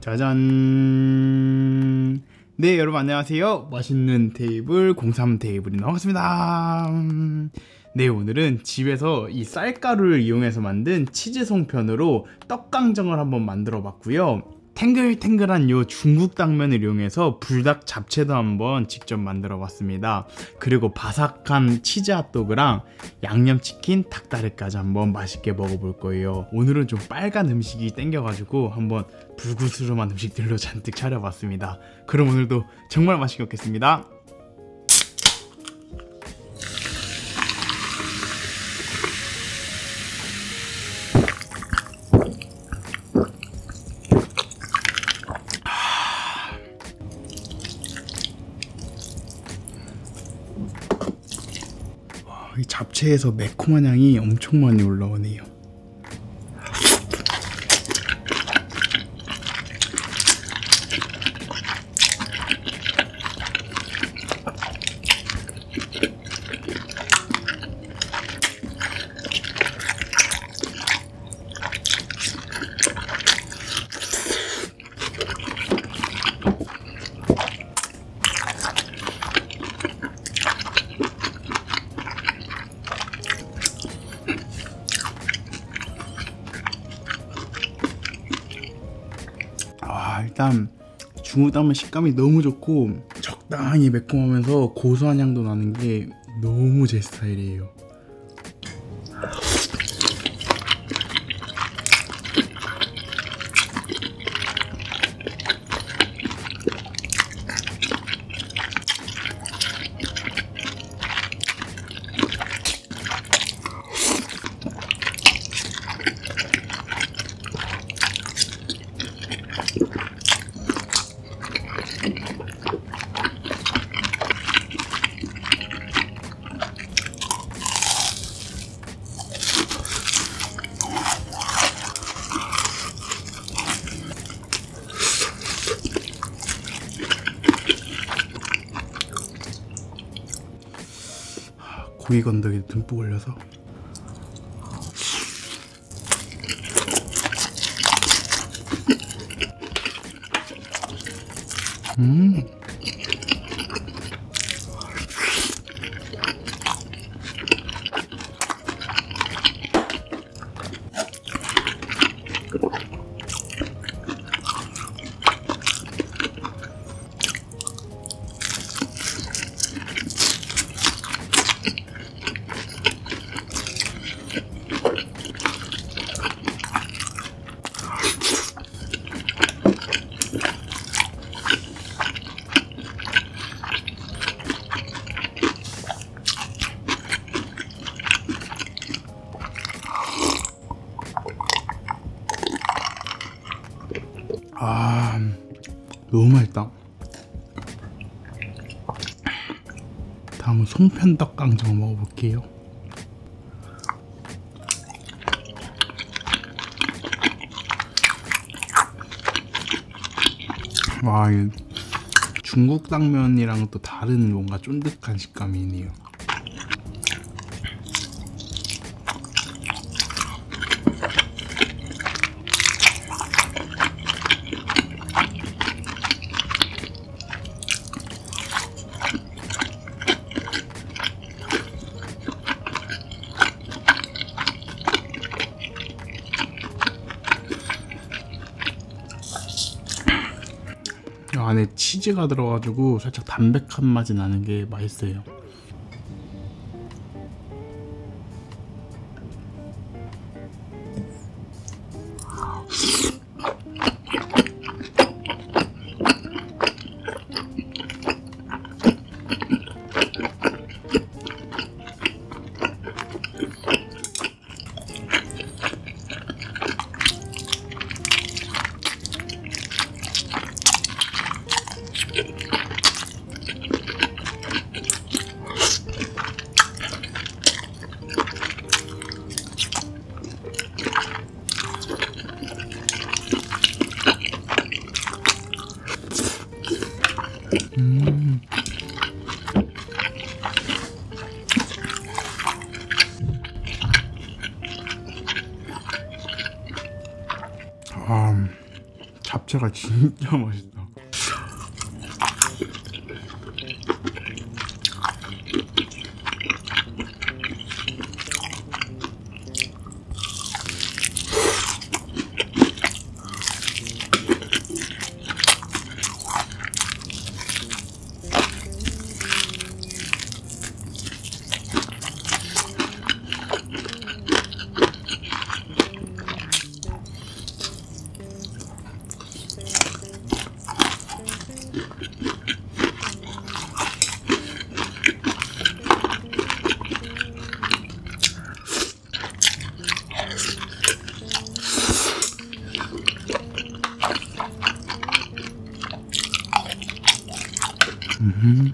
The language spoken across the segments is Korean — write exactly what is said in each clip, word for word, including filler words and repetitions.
짜잔. 네, 여러분 안녕하세요. 맛있는 테이블 공삼 테이블입니다. 반갑습니다. 네, 오늘은 집에서 이 쌀가루를 이용해서 만든 치즈 송편으로 떡강정을 한번 만들어 봤고요. 탱글탱글한 요 중국 당면을 이용해서 불닭 잡채도 한번 직접 만들어 봤습니다. 그리고 바삭한 치즈 핫도그랑 양념치킨 닭다리까지 한번 맛있게 먹어볼 거예요. 오늘은 좀 빨간 음식이 땡겨가지고 한번 불구스름한 음식들로 잔뜩 차려봤습니다. 그럼 오늘도 정말 맛있게 먹겠습니다. 잡채에서 매콤한 향이 엄청 많이 올라오네요. 일단 중후담은 식감이 너무 좋고 적당히 매콤하면서 고소한 향도 나는 게 너무 제 스타일이에요. 고기 건더기 듬뿍 올려서 음 아, 너무 맛있다. 다음은 송편 떡강정 먹어볼게요. 와, 중국 당면이랑 또 다른 뭔가 쫀득한 식감이 있네요. 안에 치즈가 들어가지고 살짝 담백한 맛이 나는 게 맛있어요. 음. 아, 잡채가 진짜 맛있다. 음.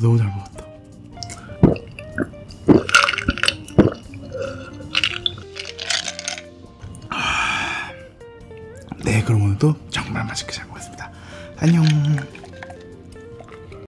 너무 잘 먹었다. 네, 그럼 오늘도 정말 맛있게 잘 먹었습니다. 안녕.